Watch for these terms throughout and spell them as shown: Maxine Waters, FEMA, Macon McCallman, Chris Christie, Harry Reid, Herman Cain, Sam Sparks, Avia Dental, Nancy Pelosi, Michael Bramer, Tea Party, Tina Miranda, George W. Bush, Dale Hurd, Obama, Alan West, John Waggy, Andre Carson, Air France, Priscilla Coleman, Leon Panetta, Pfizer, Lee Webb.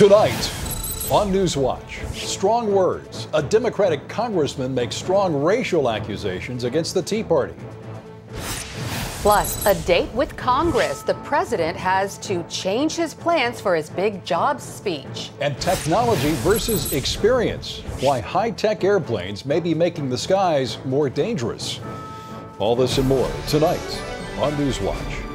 Tonight on Newswatch, strong words. A Democratic congressman makes strong racial accusations against the Tea Party. Plus, a date with Congress. The president has to change his plans for his big jobs speech. And technology versus experience. Why high-tech airplanes may be making the skies more dangerous. All this and more tonight on Newswatch.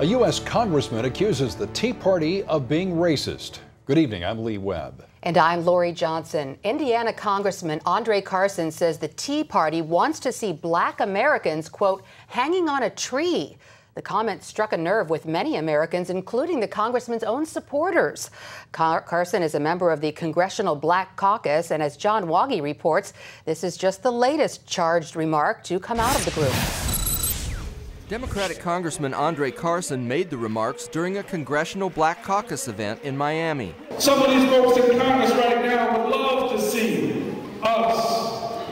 A U.S. congressman accuses the Tea Party of being racist. Good evening, I'm Lee Webb. And I'm Lorie Johnson. Indiana Congressman Andre Carson says the Tea Party wants to see black Americans, quote, hanging on a tree. The comment struck a nerve with many Americans, including the congressman's own supporters. Carson is a member of the Congressional Black Caucus, and as John Waggy reports, this is just the latest charged remark to come out of the group. Democratic Congressman Andre Carson made the remarks during a Congressional Black Caucus event in Miami. Some of these folks in Congress right now would love to see us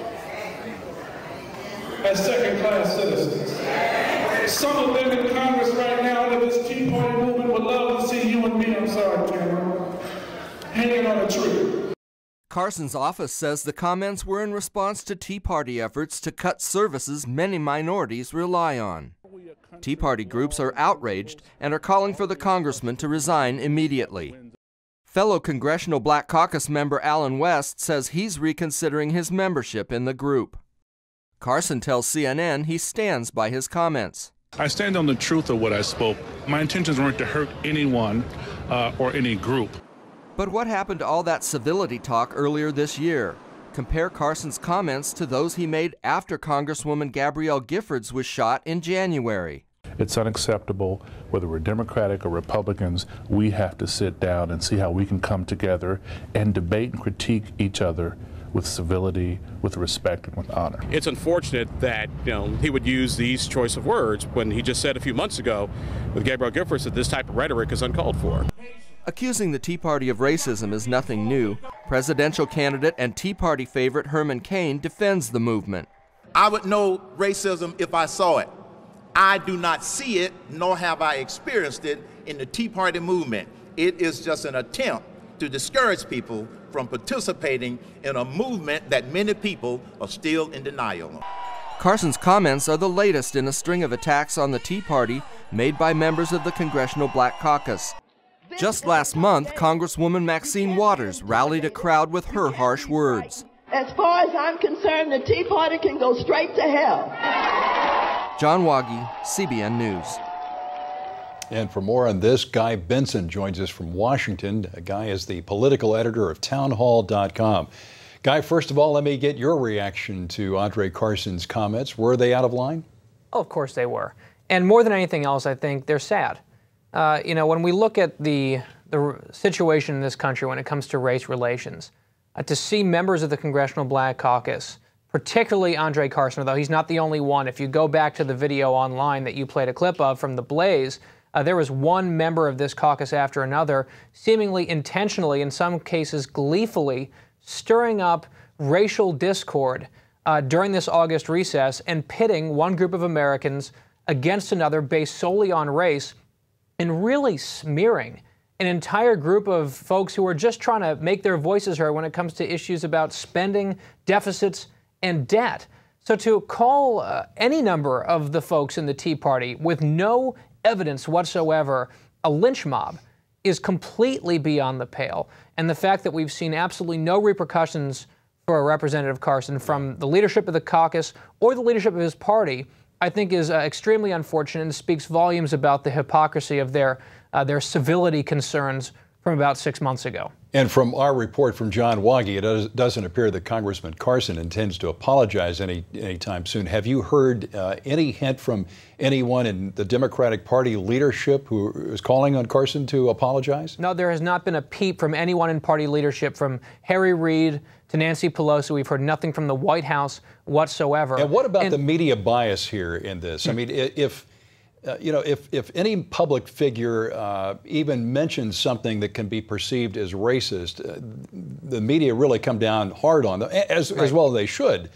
as second-class citizens. Some of them in Congress right now in this Tea Party movement would love to see you and me, I'm sorry, Cameron, hanging on a tree. Carson's office says the comments were in response to Tea Party efforts to cut services many minorities rely on. Tea Party groups are outraged and are calling for the congressman to resign immediately. Fellow Congressional Black Caucus member Alan West says he's reconsidering his membership in the group. Carson tells CNN he stands by his comments. I stand on the truth of what I spoke. My intentions weren't to hurt anyone or any group. But what happened to all that civility talk earlier this year? Compare Carson's comments to those he made after Congresswoman Gabrielle Giffords was shot in January. It's unacceptable, whether we're Democratic or Republicans, we have to sit down and see how we can come together and debate and critique each other with civility, with respect, and with honor. It's unfortunate that, you know, he would use these choice of words when he just said a few months ago with Gabrielle Giffords that this type of rhetoric is uncalled for. Accusing the Tea Party of racism is nothing new. Presidential candidate and Tea Party favorite Herman Cain defends the movement. I would know racism if I saw it. I do not see it, nor have I experienced it in the Tea Party movement. It is just an attempt to discourage people from participating in a movement that many people are still in denial of. Carson's comments are the latest in a string of attacks on the Tea Party made by members of the Congressional Black Caucus. Just last month, Congresswoman Maxine Waters rallied a crowd with her harsh words. As far as I'm concerned, the Tea Party can go straight to hell. John Waggy, CBN News. And for more on this, Guy Benson joins us from Washington. Guy is the political editor of townhall.com. Guy, first of all, let me get your reaction to Andre Carson's comments. Were they out of line? Oh, of course they were. And more than anything else, I think they're sad. You know, when we look at the situation in this country when it comes to race relations, to see members of the Congressional Black Caucus, particularly Andre Carson, although he's not the only one. If you go back to the video online that you played a clip of from The Blaze, there was one member of this caucus after another, seemingly intentionally, in some cases gleefully, stirring up racial discord during this August recess and pitting one group of Americans against another based solely on race, and really smearing an entire group of folks who are just trying to make their voices heard when it comes to issues about spending, deficits, and debt. So to call any number of the folks in the Tea Party with no evidence whatsoever a lynch mob is completely beyond the pale. And the fact that we've seen absolutely no repercussions for Representative Carson from the leadership of the caucus or the leadership of his party, I think is extremely unfortunate and speaks volumes about the hypocrisy of their civility concerns from about 6 months ago. And from our report from John Waggy, it doesn't appear that Congressman Carson intends to apologize anytime soon. Have you heard any hint from anyone in the Democratic Party leadership who is calling on Carson to apologize? No, there has not been a peep from anyone in party leadership, from Harry Reid to Nancy Pelosi. We've heard nothing from the White House whatsoever. And what about the media bias here in this? I mean, if any public figure even mentions something that can be perceived as racist, the media really come down hard on them, as well as they should.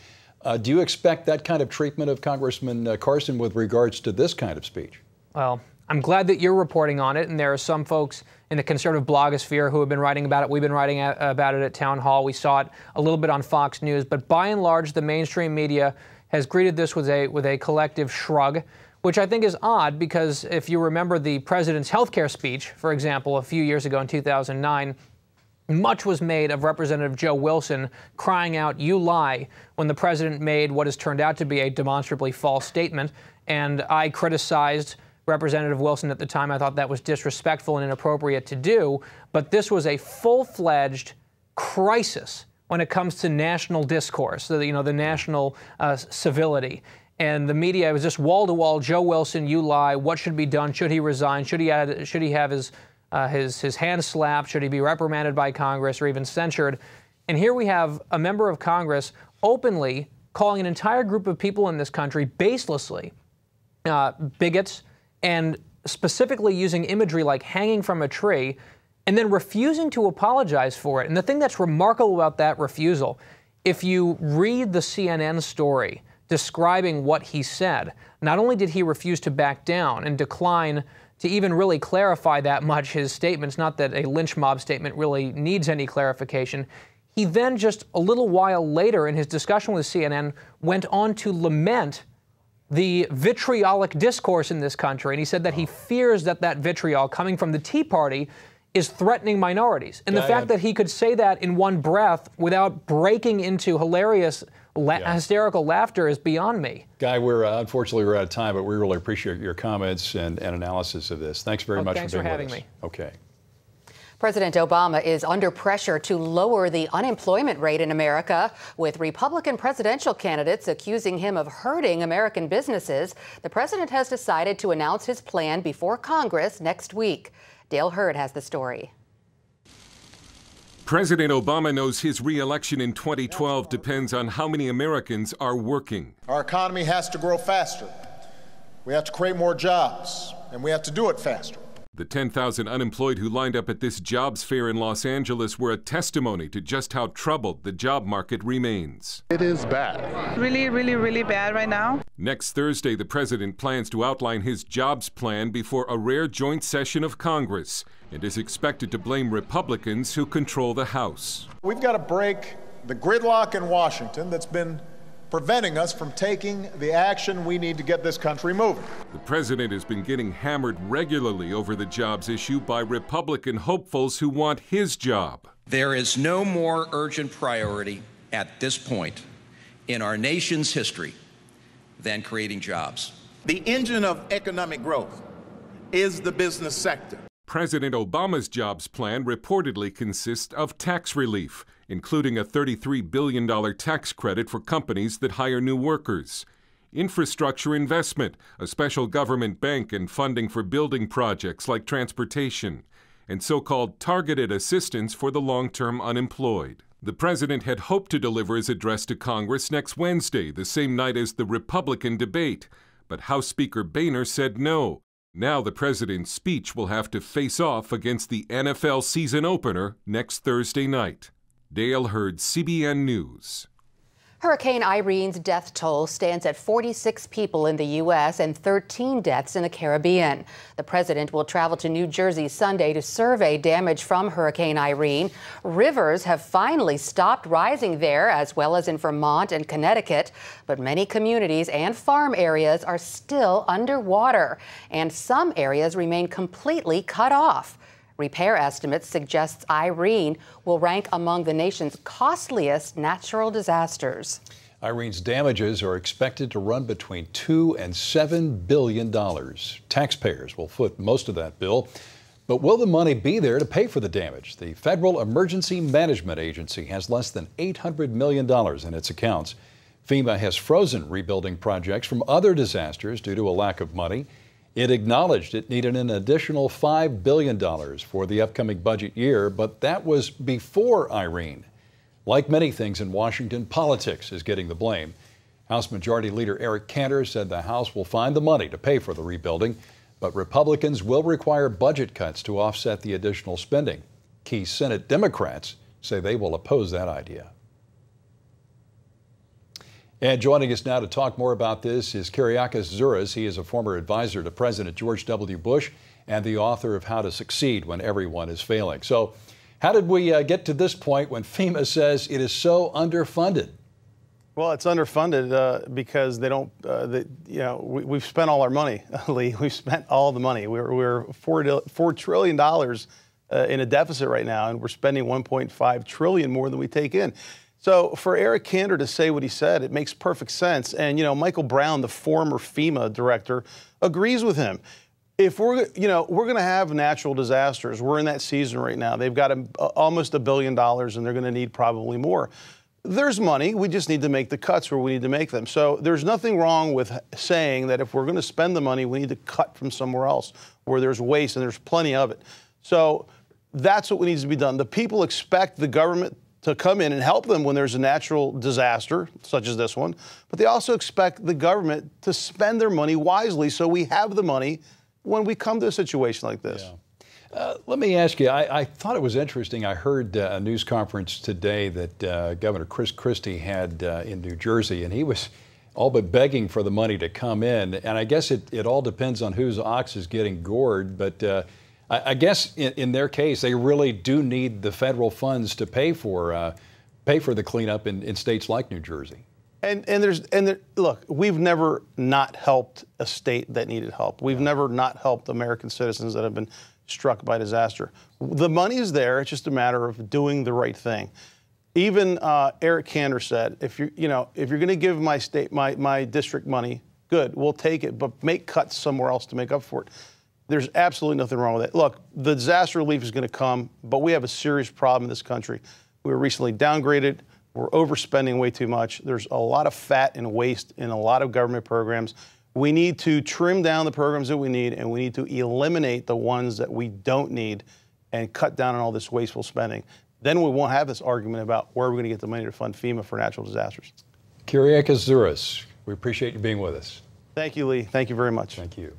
Do you expect that kind of treatment of Congressman Carson with regards to this kind of speech? Well, I'm glad that you're reporting on it, and there are some folks in the conservative blogosphere who have been writing about it. We've been writing about it at Town Hall. We saw it a little bit on Fox News, but by and large, the mainstream media has greeted this with a collective shrug, which I think is odd, because if you remember the president's health care speech, for example, a few years ago in 2009, much was made of Representative Joe Wilson crying out, "You lie," when the president made what has turned out to be a demonstrably false statement. And I criticized Representative Wilson at the time. I thought that was disrespectful and inappropriate to do. But this was a full-fledged crisis when it comes to national discourse, you know, the national civility. And the media was just wall-to-wall, Joe Wilson, you lie. What should be done? Should he resign? Should he have his hand slapped? Should he be reprimanded by Congress or even censured? And here we have a member of Congress openly calling an entire group of people in this country baselessly bigots, and specifically using imagery like hanging from a tree, and then refusing to apologize for it. And the thing that's remarkable about that refusal, if you read the CNN story describing what he said, not only did he refuse to back down and decline to even really clarify that much his statements, not that a lynch mob statement really needs any clarification, he then just a little while later in his discussion with CNN went on to lament the vitriolic discourse in this country. And he said that he fears that that vitriol coming from the Tea Party is threatening minorities. And the fact that he could say that in one breath without breaking into hilarious hysterical laughter is beyond me. Guy, unfortunately we're out of time, but we really appreciate your comments and analysis of this. Thanks very much for being with us. Thanks for having me. Okay. President Obama is under pressure to lower the unemployment rate in America, with Republican presidential candidates accusing him of hurting American businesses. The president has decided to announce his plan before Congress next week. Dale Hurd has the story. President Obama knows his re-election in 2012 depends on how many Americans are working. Our economy has to grow faster. We have to create more jobs, and we have to do it faster. The 10,000 unemployed who lined up at this jobs fair in Los Angeles were a testimony to just how troubled the job market remains. It is bad. Really, really, really bad right now. Next Thursday, the president plans to outline his jobs plan before a rare joint session of Congress, and is expected to blame Republicans who control the House. We've got to break the gridlock in Washington that's been preventing us from taking the action we need to get this country moving. The president has been getting hammered regularly over the jobs issue by Republican hopefuls who want his job. There is no more urgent priority at this point in our nation's history than creating jobs. The engine of economic growth is the business sector. President Obama's jobs plan reportedly consists of tax relief, including a $33 billion tax credit for companies that hire new workers, infrastructure investment, a special government bank and funding for building projects like transportation, and so-called targeted assistance for the long-term unemployed. The president had hoped to deliver his address to Congress next Wednesday, the same night as the Republican debate, but House Speaker Boehner said no. Now the president's speech will have to face off against the NFL season opener next Thursday night. Dale Hurd, CBN News. Hurricane Irene's death toll stands at 46 people in the U.S. and 13 deaths in the Caribbean. The president will travel to New Jersey Sunday to survey damage from Hurricane Irene. Rivers have finally stopped rising there, as well as in Vermont and Connecticut. But many communities and farm areas are still underwater, and some areas remain completely cut off. Repair estimates suggest Irene will rank among the nation's costliest natural disasters. Irene's damages are expected to run between $2 and $7 billion. Taxpayers will foot most of that bill. But will the money be there to pay for the damage? The Federal Emergency Management Agency has less than $800 million in its accounts. FEMA has frozen rebuilding projects from other disasters due to a lack of money. It acknowledged it needed an additional $5 billion for the upcoming budget year, but that was before Irene. Like many things in Washington, politics is getting the blame. House Majority Leader Eric Cantor said the House will find the money to pay for the rebuilding, but Republicans will require budget cuts to offset the additional spending. Key Senate Democrats say they will oppose that idea. And joining us now to talk more about this is Kyriakos Tsouros. He is a former advisor to President George W. Bush and the author of How to Succeed When Everyone is Failing. So how did we get to this point when FEMA says it is so underfunded? Well, it's underfunded because they don't, we've spent all our money, Lee. We've spent all the money. We're $4 trillion in a deficit right now, and we're spending $1.5 trillion more than we take in. So for Eric Cantor to say what he said, it makes perfect sense. And, you know, Michael Brown, the former FEMA director, agrees with him. If we're, you know, we're going to have natural disasters. We're in that season right now. They've got almost $1 billion, and they're going to need probably more. There's money. We just need to make the cuts where we need to make them. So there's nothing wrong with saying that if we're going to spend the money, we need to cut from somewhere else where there's waste, and there's plenty of it. So that's what needs to be done. The people expect the government to come in and help them when there's a natural disaster, such as this one, but they also expect the government to spend their money wisely so we have the money when we come to a situation like this. Yeah. Let me ask you, I thought it was interesting. I heard a news conference today that Governor Chris Christie had in New Jersey, and he was all but begging for the money to come in. And I guess it all depends on whose ox is getting gored, but I guess in their case, they really do need the federal funds to pay for the cleanup in states like New Jersey. Look, we've never not helped a state that needed help. We've never not helped American citizens that have been struck by disaster. The money is there. It's just a matter of doing the right thing. Even Eric Cantor said, if you're going to give my state, my district money, good, we'll take it, but make cuts somewhere else to make up for it. There's absolutely nothing wrong with that. Look, the disaster relief is going to come, but we have a serious problem in this country. We were recently downgraded. We're overspending way too much. There's a lot of fat and waste in a lot of government programs. We need to trim down the programs that we need, and we need to eliminate the ones that we don't need and cut down on all this wasteful spending. Then we won't have this argument about where we're going to get the money to fund FEMA for natural disasters. Kyriakos Tsouros, we appreciate you being with us. Thank you, Lee. Thank you very much. Thank you.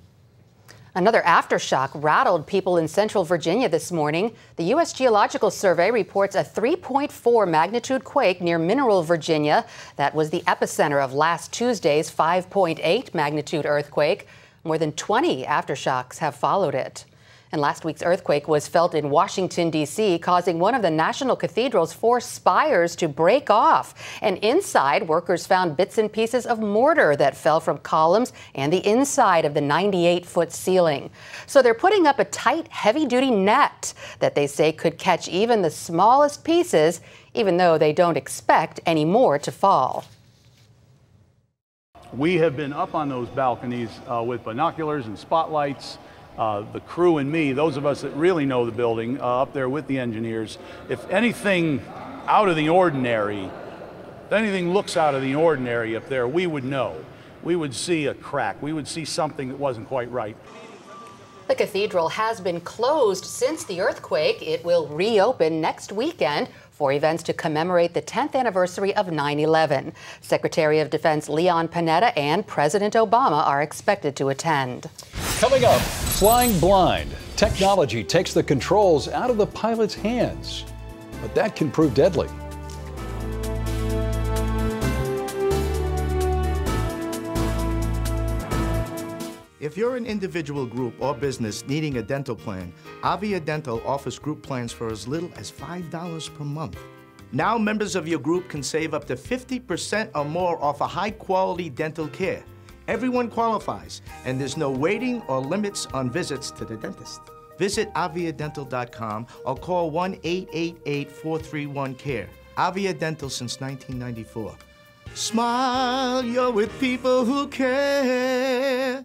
Another aftershock rattled people in central Virginia this morning. The U.S. Geological Survey reports a 3.4 magnitude quake near Mineral, Virginia. That was the epicenter of last Tuesday's 5.8 magnitude earthquake. More than 20 aftershocks have followed it. And last week's earthquake was felt in Washington, D.C., causing one of the National Cathedral's four spires to break off. And inside, workers found bits and pieces of mortar that fell from columns and the inside of the 98-foot ceiling. So they're putting up a tight, heavy-duty net that they say could catch even the smallest pieces, even though they don't expect any more to fall. We have been up on those balconies with binoculars and spotlights. The crew and me, those of us that really know the building, up there with the engineers. If anything out of the ordinary, if anything looks out of the ordinary up there, we would know. We would see a crack. We would see something that wasn't quite right. The cathedral has been closed since the earthquake. It will reopen next weekend for events to commemorate the 10th anniversary of 9/11. Secretary of Defense Leon Panetta and President Obama are expected to attend. Coming up, flying blind. Technology takes the controls out of the pilot's hands, but that can prove deadly. If you're an individual, group, or business needing a dental plan, Avia Dental offers group plans for as little as $5 per month. Now members of your group can save up to 50% or more off a high-quality dental care. Everyone qualifies, and there's no waiting or limits on visits to the dentist. Visit aviadental.com or call 1-888-431-CARE. Avia Dental since 1994. Smile, you're with people who care.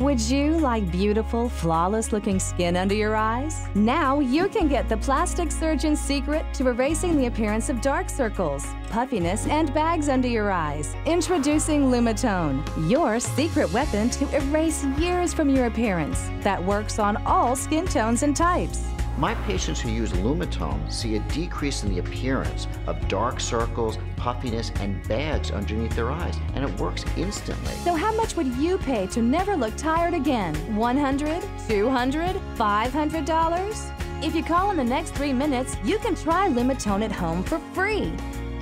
Would you like beautiful, flawless-looking skin under your eyes? Now you can get the plastic surgeon's secret to erasing the appearance of dark circles, puffiness, and bags under your eyes. Introducing Lumitone, your secret weapon to erase years from your appearance that works on all skin tones and types. My patients who use Lumitone see a decrease in the appearance of dark circles, puffiness, and bags underneath their eyes, and it works instantly. So how much would you pay to never look tired again? $100, $200, $500? If you call in the next 3 minutes, you can try Lumitone at home for free.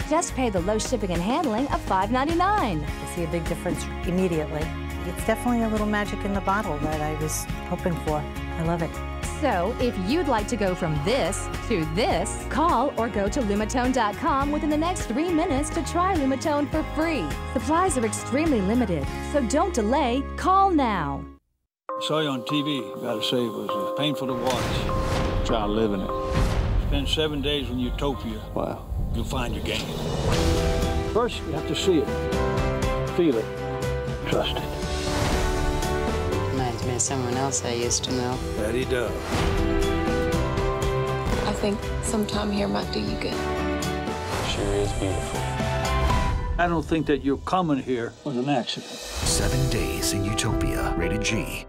Just pay the low shipping and handling of $5.99. I see a big difference immediately. It's definitely a little magic in the bottle that I was hoping for. I love it. So, if you'd like to go from this to this, call or go to Lumitone.com within the next 3 minutes to try Lumitone for free. Supplies are extremely limited, so don't delay. Call now. I saw you on TV. Gotta say, it was painful to watch. Try living it. Spend 7 days in utopia. Wow. You'll find your game. First, you have to see it, feel it, trust it. Reminds me of someone else I used to know. That he does. I think sometime here might do you good. Sure is beautiful. I don't think that your coming here was an accident. 7 days in Utopia, rated G.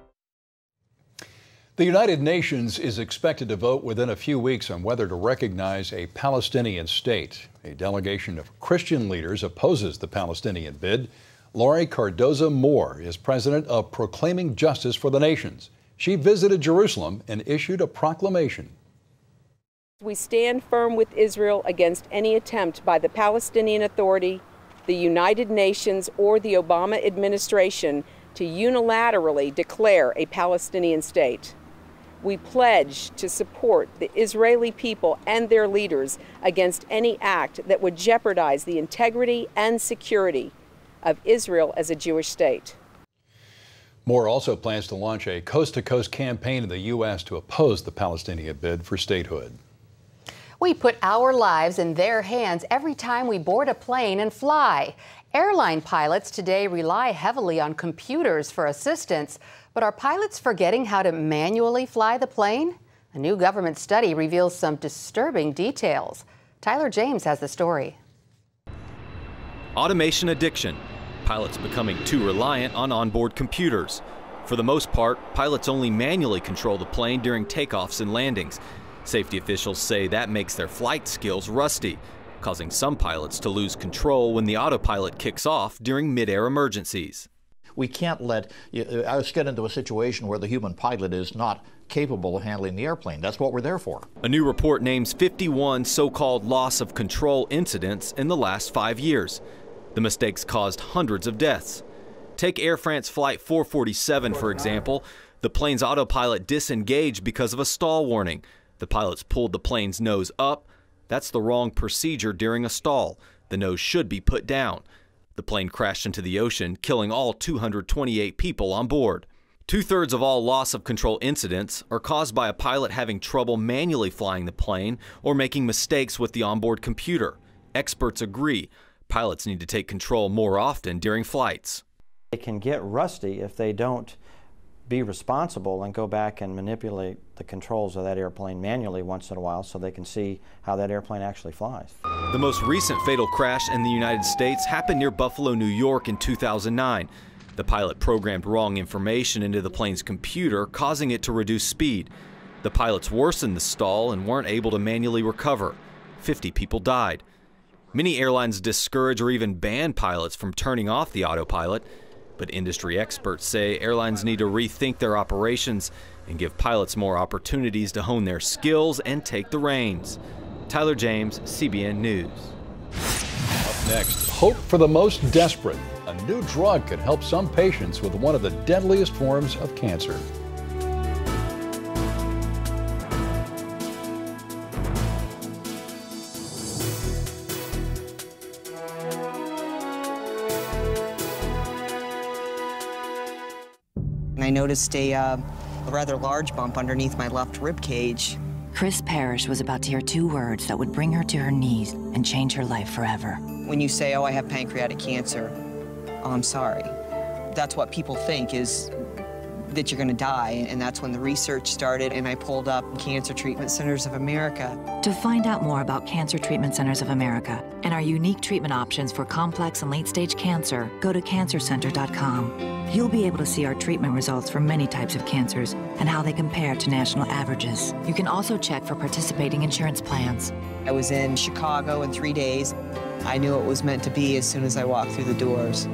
The United Nations is expected to vote within a few weeks on whether to recognize a Palestinian state. A delegation of Christian leaders opposes the Palestinian bid. Laurie Cardoza Moore is president of Proclaiming Justice for the Nations. She visited Jerusalem and issued a proclamation. We stand firm with Israel against any attempt by the Palestinian Authority, the United Nations, or the Obama administration to unilaterally declare a Palestinian state. We pledge to support the Israeli people and their leaders against any act that would jeopardize the integrity and security of Israel as a Jewish state. Moore also plans to launch a coast-to-coast campaign in the U.S. to oppose the Palestinian bid for statehood. We put our lives in their hands every time we board a plane and fly. Airline pilots today rely heavily on computers for assistance, but are pilots forgetting how to manually fly the plane? A new government study reveals some disturbing details. Tyler James has the story. Automation addiction. Pilots becoming too reliant on onboard computers. For the most part, pilots only manually control the plane during takeoffs and landings. Safety officials say that makes their flight skills rusty, causing some pilots to lose control when the autopilot kicks off during mid-air emergencies. We can't let us get into a situation where the human pilot is not capable of handling the airplane. That's what we're there for. A new report names 51 so-called loss of control incidents in the last 5 years. The mistakes caused hundreds of deaths. Take Air France Flight 447, for example. The plane's autopilot disengaged because of a stall warning. The pilots pulled the plane's nose up. That's the wrong procedure during a stall. The nose should be put down. The plane crashed into the ocean, killing all 228 people on board. Two-thirds of all loss of control incidents are caused by a pilot having trouble manually flying the plane or making mistakes with the onboard computer. Experts agree pilots need to take control more often during flights. They can get rusty if they don't be responsible and go back and manipulate the controls of that airplane manually once in a while so they can see how that airplane actually flies. The most recent fatal crash in the United States happened near Buffalo, New York in 2009. The pilot programmed wrong information into the plane's computer, causing it to reduce speed. The pilots worsened the stall and weren't able to manually recover. 50 people died. Many airlines discourage or even ban pilots from turning off the autopilot, but industry experts say airlines need to rethink their operations and give pilots more opportunities to hone their skills and take the reins. Tyler James, CBN News. Up next, hope for the most desperate. A new drug could help some patients with one of the deadliest forms of cancer. I noticed a rather large bump underneath my left rib cage. Chris Parrish was about to hear two words that would bring her to her knees and change her life forever. When you say, oh, I have pancreatic cancer, oh, I'm sorry. That's what people think, is that you're going to die, and that's when the research started, and I pulled up Cancer Treatment Centers of America. To find out more about Cancer Treatment Centers of America and our unique treatment options for complex and late-stage cancer, go to cancercenter.com. You'll be able to see our treatment results for many types of cancers and how they compare to national averages. You can also check for participating insurance plans. I was in Chicago in 3 days. I knew it was meant to be as soon as I walked through the doors.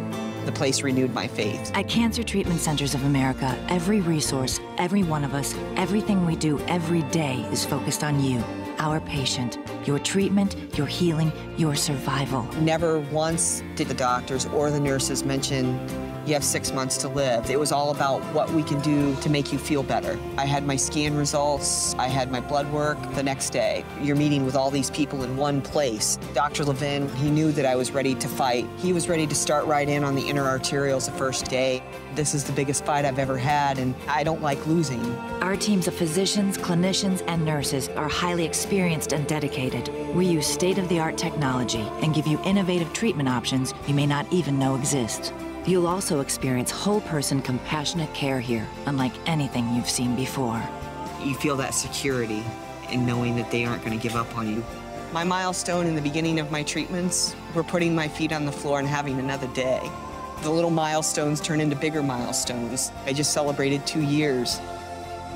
The place renewed my faith. At Cancer Treatment Centers of America, every resource, every one of us, everything we do every day is focused on you. our patient, your treatment, your healing, your survival. Never once did the doctors or the nurses mention, you have 6 months to live. It was all about what we can do to make you feel better. I had my scan results. I had my blood work the next day. You're meeting with all these people in one place. Dr. Levin, he knew that I was ready to fight. He was ready to start right in on the inner arterials the first day. This is the biggest fight I've ever had, and I don't like losing. Our teams of physicians, clinicians, and nurses are highly experienced and dedicated. We use state-of-the-art technology and give you innovative treatment options you may not even know exist. You'll also experience whole-person compassionate care here, unlike anything you've seen before. You feel that security in knowing that they aren't going to give up on you. My milestone in the beginning of my treatments were putting my feet on the floor and having another day. The little milestones turn into bigger milestones. I just celebrated 2 years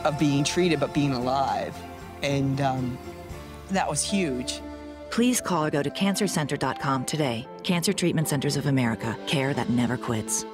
of being treated but being alive, and that was huge. Please call or go to cancercenter.com today. Cancer Treatment Centers of America, care that never quits.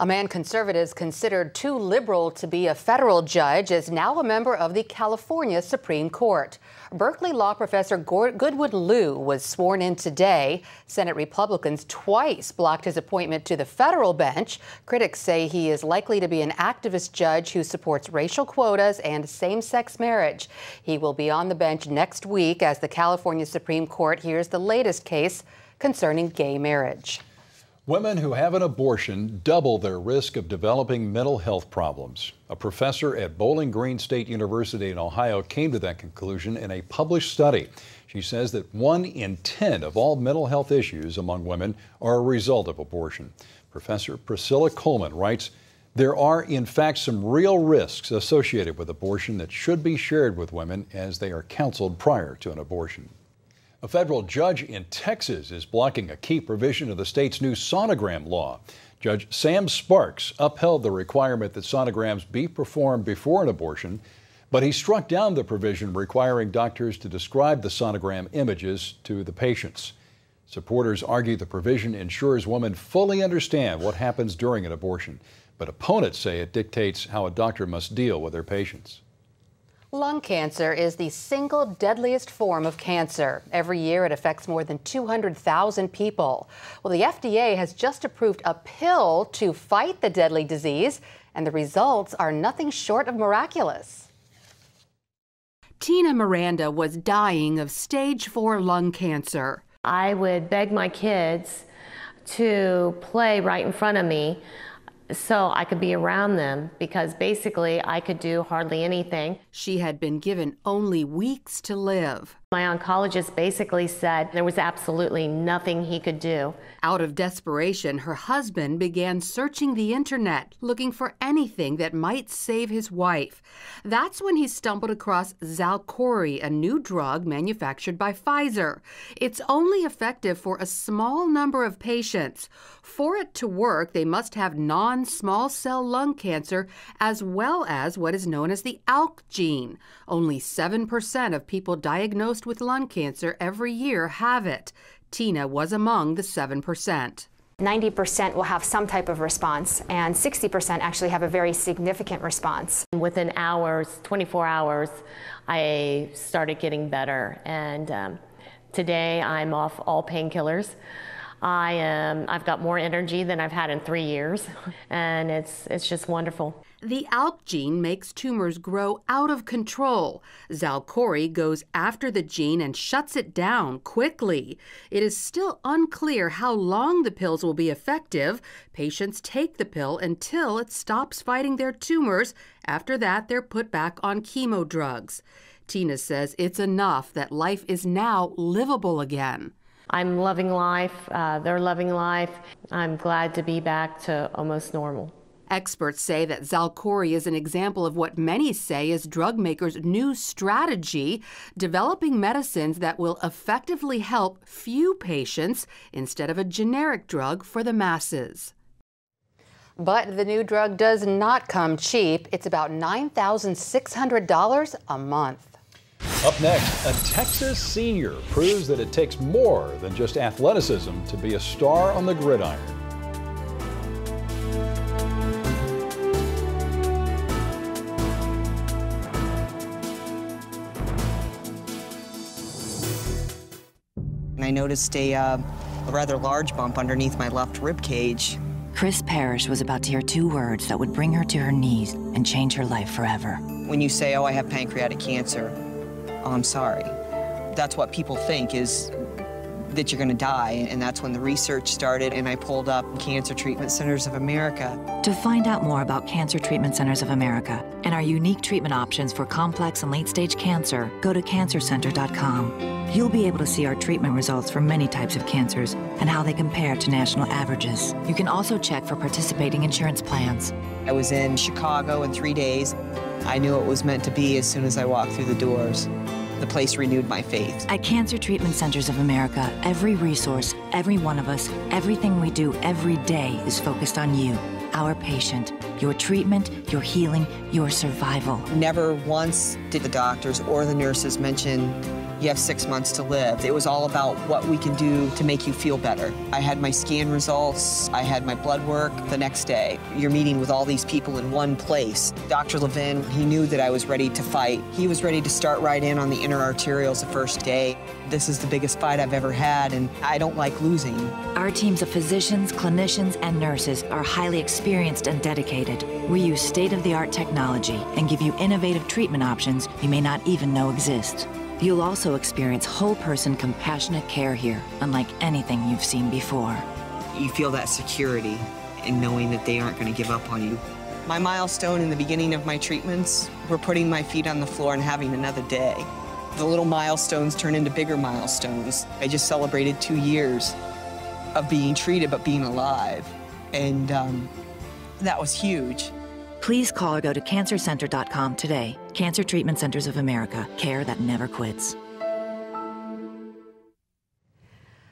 A man conservatives considered too liberal to be a federal judge is now a member of the California Supreme Court. Berkeley Law Professor Goodwin Liu was sworn in today. Senate Republicans twice blocked his appointment to the federal bench. Critics say he is likely to be an activist judge who supports racial quotas and same-sex marriage. He will be on the bench next week as the California Supreme Court hears the latest case concerning gay marriage. Women who have an abortion double their risk of developing mental health problems. A professor at Bowling Green State University in Ohio came to that conclusion in a published study. She says that 1 in 10 of all mental health issues among women are a result of abortion. Professor Priscilla Coleman writes, "There are, in fact, some real risks associated with abortion that should be shared with women as they are counseled prior to an abortion." A federal judge in Texas is blocking a key provision of the state's new sonogram law. Judge Sam Sparks upheld the requirement that sonograms be performed before an abortion, but he struck down the provision requiring doctors to describe the sonogram images to the patients. Supporters argue the provision ensures women fully understand what happens during an abortion, but opponents say it dictates how a doctor must deal with their patients. Lung cancer is the single deadliest form of cancer. Every year it affects more than 200,000 people. Well, the FDA has just approved a pill to fight the deadly disease, and the results are nothing short of miraculous. Tina Miranda was dying of stage 4 lung cancer. I would beg my kids to play right in front of me so I could be around them, because basically I could do hardly anything. She had been given only weeks to live. My oncologist basically said there was absolutely nothing he could do. Out of desperation, her husband began searching the internet, looking for anything that might save his wife. That's when he stumbled across Xalkori, a new drug manufactured by Pfizer. It's only effective for a small number of patients. For it to work, they must have non-small cell lung cancer, as well as what is known as the ALK gene. Only 7% of people diagnosed with lung cancer every year have it. Tina was among the 7%. 90% will have some type of response, and 60% actually have a very significant response. Within hours, 24 hours, I started getting better, and today I'm off all painkillers. I've got more energy than I've had in 3 years, and it's just wonderful. The ALK gene makes tumors grow out of control. Xalkori goes after the gene and shuts it down quickly. It is still unclear how long the pills will be effective. Patients take the pill until it stops fighting their tumors. After that, they're put back on chemo drugs. Tina says it's enough that life is now livable again. I'm loving life. They're loving life. I'm glad to be back to almost normal. Experts say that Xalkori is an example of what many say is drug makers' new strategy, developing medicines that will effectively help few patients instead of a generic drug for the masses. But the new drug does not come cheap. It's about $9,600 a month. Up next, a Texas senior proves that it takes more than just athleticism to be a star on the gridiron. I noticed a rather large bump underneath my left rib cage. Chris Parrish was about to hear two words that would bring her to her knees and change her life forever. When you say, oh, I have pancreatic cancer, oh, I'm sorry. That's what people think, is that you're gonna die, and that's when the research started, and I pulled up Cancer Treatment Centers of America. To find out more about Cancer Treatment Centers of America and our unique treatment options for complex and late-stage cancer, go to cancercenter.com. You'll be able to see our treatment results for many types of cancers and how they compare to national averages. You can also check for participating insurance plans. I was in Chicago in 3 days. I knew it was meant to be as soon as I walked through the doors. The place renewed my faith. At Cancer Treatment Centers of America, every resource, every one of us, everything we do every day is focused on you, our patient, your treatment, your healing, your survival. Never once did the doctors or the nurses mention, you have 6 months to live. It was all about what we can do to make you feel better. I had my scan results, I had my blood work the next day. You're meeting with all these people in one place. Dr. Levin, he knew that I was ready to fight. He was ready to start right in on the inner arterials the first day. This is the biggest fight I've ever had, and I don't like losing. Our teams of physicians, clinicians, and nurses are highly experienced and dedicated. We use state-of-the-art technology and give you innovative treatment options you may not even know exist. You'll also experience whole-person compassionate care here, unlike anything you've seen before. You feel that security in knowing that they aren't going to give up on you. My milestone in the beginning of my treatments were putting my feet on the floor and having another day. The little milestones turn into bigger milestones. I just celebrated 2 years of being treated but being alive, and that was huge. Please call or go to cancercenter.com today. Cancer Treatment Centers of America, care that never quits.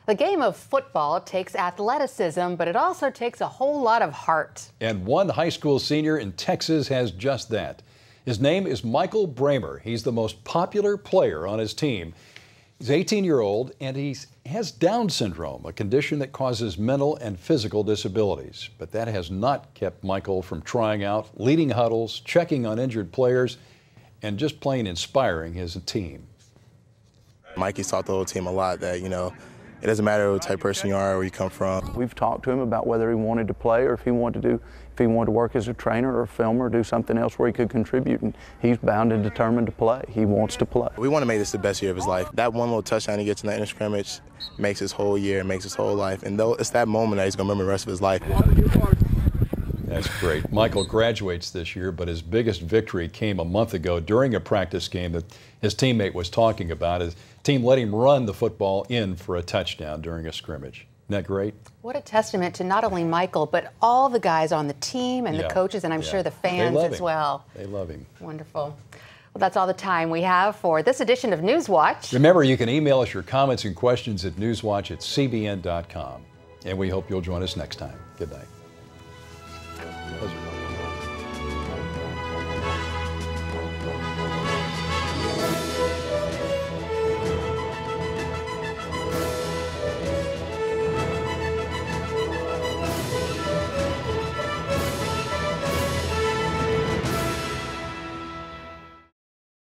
The game of football takes athleticism, but it also takes a whole lot of heart. And one high school senior in Texas has just that. His name is Michael Bramer. He's the most popular player on his team. He's 18-year-old, and he has Down syndrome, a condition that causes mental and physical disabilities. But that has not kept Michael from trying out, leading huddles, checking on injured players, and just plain inspiring his team. Mikey's taught the whole team a lot that, you know, it doesn't matter what type of person you are or where you come from. We've talked to him about whether he wanted to play or if he wanted to work as a trainer or a filmer or do something else where he could contribute, and he's bound and determined to play. He wants to play. We want to make this the best year of his life. That one little touchdown he gets in that inter-scrimmage makes his whole year, makes his whole life, and it's that moment that he's going to remember the rest of his life. That's great. Michael graduates this year, but his biggest victory came a month ago during a practice game that his teammate was talking about. His team let him run the football in for a touchdown during a scrimmage. Isn't that great? What a testament to not only Michael, but all the guys on the team and the coaches, and I'm sure the fans as well. They love him. Wonderful. Well, that's all the time we have for this edition of Newswatch. Remember, you can email us your comments and questions at newswatch@cbn.com. And we hope you'll join us next time. Good night.